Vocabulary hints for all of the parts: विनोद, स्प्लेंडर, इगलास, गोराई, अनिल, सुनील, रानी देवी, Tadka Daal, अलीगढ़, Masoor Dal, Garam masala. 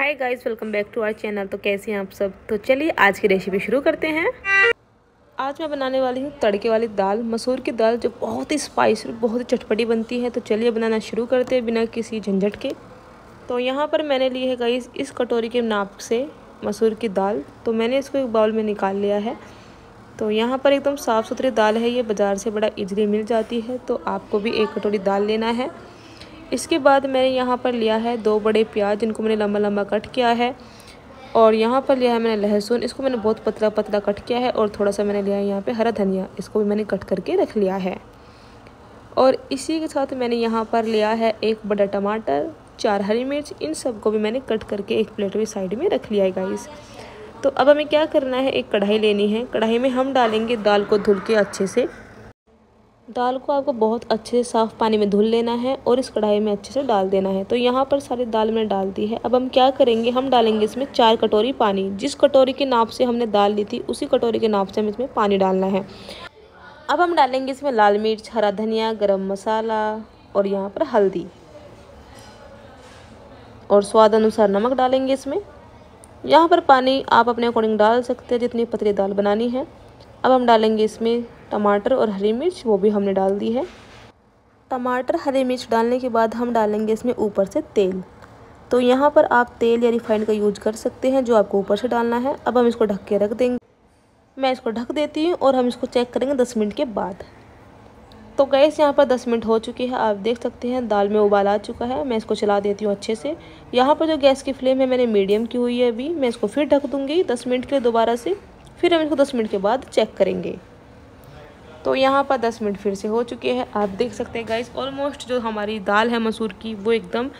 Hi guys, welcome back to our channel. तो कैसे हैं आप सब? तो चलिए आज की रेसिपी शुरू करते हैं। आज मैं बनाने वाली हूँ तड़के वाली दाल, मसूर की दाल, जो बहुत ही स्पाइसी और बहुत ही चटपटी बनती है। तो चलिए बनाना शुरू करते हैं बिना किसी झंझट के। तो यहाँ पर मैंने ली है गाइस इस कटोरी के नाप से मसूर की दाल। तो मैंने इसको एक बाउल में निकाल लिया है। तो यहाँ पर एकदम साफ़ सुथरी दाल है, ये बाज़ार से बड़ा इजली मिल जाती है। तो आपको भी एक कटोरी दाल लेना है। इसके बाद मैंने यहाँ पर लिया है 2 बड़े प्याज, जिनको मैंने लम्बा लम्बा कट किया है। और यहाँ पर लिया है मैंने लहसुन, इसको मैंने बहुत पतला पतला कट किया है। और थोड़ा सा मैंने लिया है यहाँ पे हरा धनिया, इसको भी मैंने कट करके रख लिया है। और इसी के साथ मैंने यहाँ पर लिया है 1 बड़ा टमाटर, 4 हरी मिर्च, इन सबको भी मैंने कट करके एक प्लेट में साइड में रख लिया है गाइस। तो अब हमें क्या करना है, एक कढ़ाई लेनी है। कढ़ाई में हम डालेंगे दाल को धुल के अच्छे से। दाल को आपको बहुत अच्छे से साफ़ पानी में धुल लेना है और इस कढ़ाई में अच्छे से डाल देना है। तो यहाँ पर सारी दाल मैंने डाल दी है। अब हम क्या करेंगे, हम डालेंगे इसमें 4 कटोरी पानी। जिस कटोरी के नाप से हमने दाल ली थी उसी कटोरी के नाप से हमें इसमें पानी डालना है। अब हम डालेंगे इसमें लाल मिर्च, हरा धनिया, गरम मसाला और यहाँ पर हल्दी और स्वाद अनुसार नमक डालेंगे इसमें। यहाँ पर पानी आप अपने अकॉर्डिंग डाल सकते हैं, जितनी पतली दाल बनानी है। अब हम डालेंगे इसमें टमाटर और हरी मिर्च, वो भी हमने डाल दी है। टमाटर हरी मिर्च डालने के बाद हम डालेंगे इसमें ऊपर से तेल। तो यहाँ पर आप तेल या रिफाइंड का यूज कर सकते हैं, जो आपको ऊपर से डालना है। अब हम इसको ढक के रख देंगे। मैं इसको ढक देती हूँ और हम इसको चेक करेंगे 10 मिनट के बाद। तो गैस यहाँ पर 10 मिनट हो चुकी है, आप देख सकते हैं दाल में उबाल आ चुका है। मैं इसको चला देती हूँ अच्छे से। यहाँ पर जो गैस की फ्लेम है मैंने मीडियम की हुई है अभी। मैं इसको फिर ढक दूँगी 10 मिनट के लिए दोबारा से। फिर हम इसको 10 मिनट के बाद चेक करेंगे। तो यहाँ पर 10 मिनट फिर से हो चुके हैं, आप देख सकते हैं गाइस। ऑलमोस्ट जो हमारी दाल है मसूर की, वो एकदम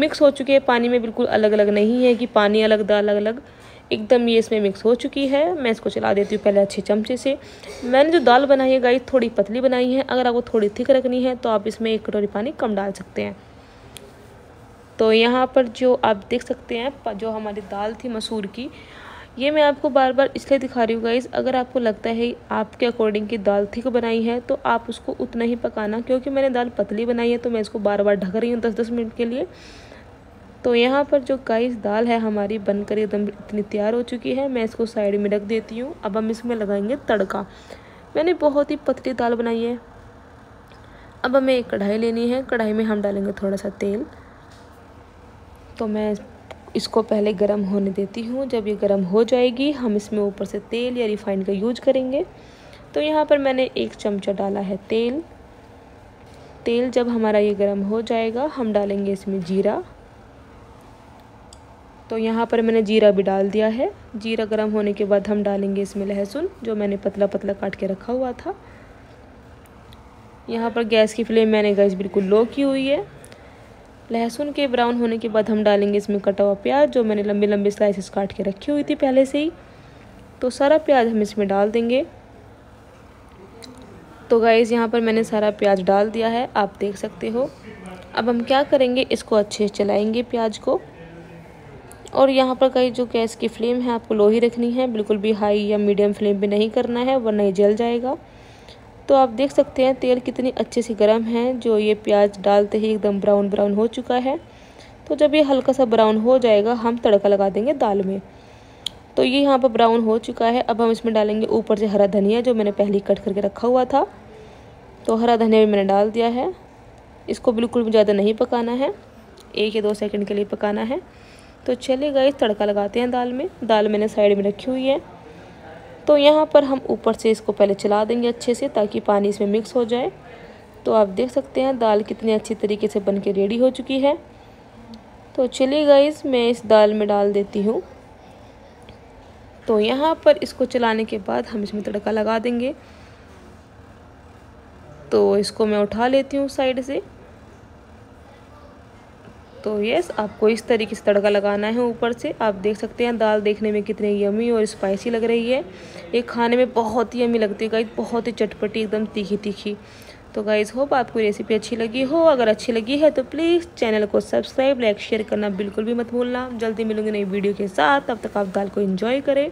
मिक्स हो चुकी है पानी में। बिल्कुल अलग अलग नहीं है कि पानी अलग दाल अलग अलग, एकदम ये इसमें मिक्स हो चुकी है। मैं इसको चला देती हूँ पहले अच्छे चमचे से। मैंने जो दाल बनाई है गाइस थोड़ी पतली बनाई है। अगर आपको थोड़ी थिक रखनी है तो आप इसमें 1 कटोरी पानी कम डाल सकते हैं। तो यहाँ पर जो आप देख सकते हैं जो हमारी दाल थी मसूर की, ये मैं आपको बार बार इसलिए दिखा रही हूँ गाइज़, अगर आपको लगता है आपके अकॉर्डिंग की दाल थिक बनाई है तो आप उसको उतना ही पकाना। क्योंकि मैंने दाल पतली बनाई है तो मैं इसको बार बार ढक रही हूँ 10-10 मिनट के लिए। तो यहाँ पर जो गाइज़ दाल है हमारी बनकर एकदम इतनी तैयार हो चुकी है। मैं इसको साइड में रख देती हूँ। अब हम इसमें लगाएंगे तड़का। मैंने बहुत ही पतली दाल बनाई है। अब हमें एक कढ़ाई लेनी है। कढ़ाई में हम डालेंगे थोड़ा सा तेल। तो मैं इसको पहले गरम होने देती हूँ। जब ये गरम हो जाएगी हम इसमें ऊपर से तेल या रिफाइंड का यूज करेंगे। तो यहाँ पर मैंने 1 चमचा डाला है तेल। तेल जब हमारा ये गरम हो जाएगा हम डालेंगे इसमें जीरा। तो यहाँ पर मैंने जीरा भी डाल दिया है। जीरा गरम होने के बाद हम डालेंगे इसमें लहसुन, जो मैंने पतला पतला काट के रखा हुआ था। यहाँ पर गैस की फ्लेम मैंने गैस बिल्कुल लो की हुई है। लहसुन के ब्राउन होने के बाद हम डालेंगे इसमें कटा हुआ प्याज, जो मैंने लंबे लंबे स्लाइसेस काट के रखी हुई थी पहले से ही। तो सारा प्याज हम इसमें डाल देंगे। तो गाइस यहाँ पर मैंने सारा प्याज डाल दिया है, आप देख सकते हो। अब हम क्या करेंगे, इसको अच्छे से चलाएँगे प्याज को। और यहाँ पर गाइस जो गैस की फ्लेम है आपको लो ही रखनी है, बिल्कुल भी हाई या मीडियम फ्लेम पर नहीं करना है, वरना ये जल जाएगा। तो आप देख सकते हैं तेल कितनी अच्छे से गर्म है, जो ये प्याज डालते ही एकदम ब्राउन ब्राउन हो चुका है। तो जब ये हल्का सा ब्राउन हो जाएगा हम तड़का लगा देंगे दाल में। तो ये यहाँ पर ब्राउन हो चुका है। अब हम इसमें डालेंगे ऊपर से हरा धनिया, जो मैंने पहले ही कट करके रखा हुआ था। तो हरा धनिया भी मैंने डाल दिया है। इसको बिल्कुल भी ज़्यादा नहीं पकाना है, 1 या 2 सेकेंड के लिए पकाना है। तो चलिए गाइस तड़का लगाते हैं दाल में। दाल मैंने साइड में रखी हुई है। तो यहाँ पर हम ऊपर से इसको पहले चला देंगे अच्छे से, ताकि पानी इसमें मिक्स हो जाए। तो आप देख सकते हैं दाल कितनी अच्छी तरीके से बन के रेडी हो चुकी है। तो चलिए गाइस मैं इस दाल में डाल देती हूँ। तो यहाँ पर इसको चलाने के बाद हम इसमें तड़का लगा देंगे। तो इसको मैं उठा लेती हूँ साइड से। तो यस, आपको इस तरीके से तड़का लगाना है ऊपर से। आप देख सकते हैं दाल देखने में कितनी यमी और स्पाइसी लग रही है। ये खाने में बहुत ही यमी लगती है गाइस, बहुत ही चटपटी, एकदम तीखी तीखी। तो गाइस होप आपको रेसिपी अच्छी लगी हो। अगर अच्छी लगी है तो प्लीज़ चैनल को सब्सक्राइब, लाइक, शेयर करना बिल्कुल भी मत भूलना। जल्दी मिलूंगी नई वीडियो के साथ, तब तक आप दाल को एंजॉय करें।